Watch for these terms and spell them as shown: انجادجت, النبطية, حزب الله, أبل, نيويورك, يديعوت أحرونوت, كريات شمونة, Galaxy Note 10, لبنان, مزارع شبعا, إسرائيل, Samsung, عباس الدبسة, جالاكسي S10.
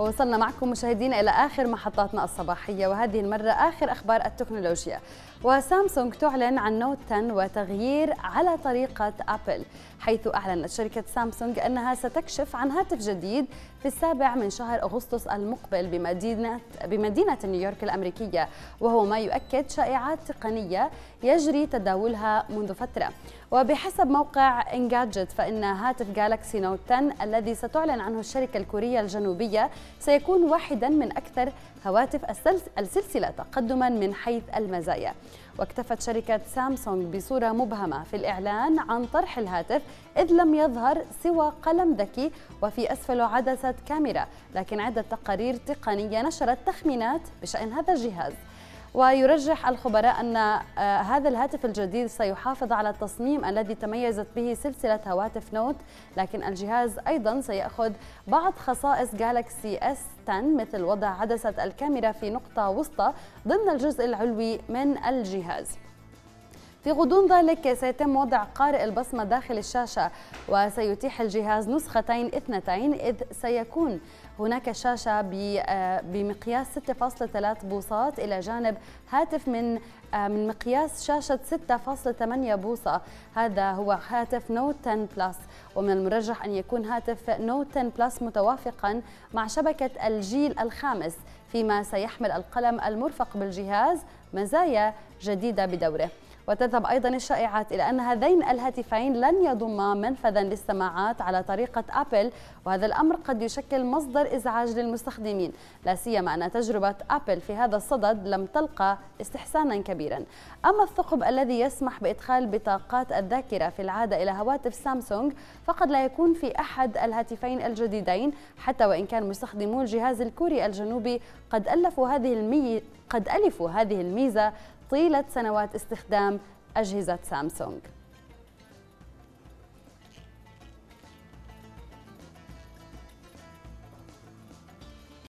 ووصلنا معكم مشاهدينا إلى آخر محطاتنا الصباحية، وهذه المرة آخر أخبار التكنولوجيا. وسامسونج تعلن عن نوت 10 وتغيير على طريقة أبل، حيث أعلنت شركة سامسونج أنها ستكشف عن هاتف جديد في السابع من شهر أغسطس المقبل بمدينة نيويورك الأمريكية، وهو ما يؤكد شائعات تقنية يجري تداولها منذ فترة. وبحسب موقع انجادجت فإن هاتف جالاكسي نوت 10 الذي ستعلن عنه الشركة الكورية الجنوبية سيكون واحدا من أكثر هواتف السلسلة تقدما من حيث المزايا. واكتفت شركة سامسونج بصورة مبهمة في الإعلان عن طرح الهاتف، إذ لم يظهر سوى قلم ذكي وفي أسفله عدسة كاميرا، لكن عدة تقارير تقنية نشرت تخمينات بشأن هذا الجهاز. ويرجح الخبراء أن هذا الهاتف الجديد سيحافظ على التصميم الذي تميزت به سلسلة هواتف نوت، لكن الجهاز أيضا سيأخذ بعض خصائص جالاكسي S10 مثل وضع عدسة الكاميرا في نقطة وسطى ضمن الجزء العلوي من الجهاز. في غضون ذلك سيتم وضع قارئ البصمة داخل الشاشة، وسيتيح الجهاز نسختين اثنتين، إذ سيكون هناك شاشة بمقياس 6.3 بوصات إلى جانب هاتف من مقياس شاشة 6.8 بوصة. هذا هو هاتف نوت 10 بلس، ومن المرجح أن يكون هاتف نوت 10 بلس متوافقا مع شبكة الجيل الخامس، فيما سيحمل القلم المرفق بالجهاز مزايا جديدة بدوره. وتذهب أيضا الشائعات إلى أن هذين الهاتفين لن يضما منفذا للسماعات على طريقة أبل، وهذا الأمر قد يشكل مصدر إزعاج للمستخدمين، لا سيما أن تجربة أبل في هذا الصدد لم تلقى استحسانا كبيرا. أما الثقب الذي يسمح بإدخال بطاقات الذاكرة في العادة إلى هواتف سامسونج فقد لا يكون في أحد الهاتفين الجديدين، حتى وإن كان مستخدمو الجهاز الكوري الجنوبي قد ألفوا هذه الميزة طيلة سنوات استخدام أجهزة سامسونج.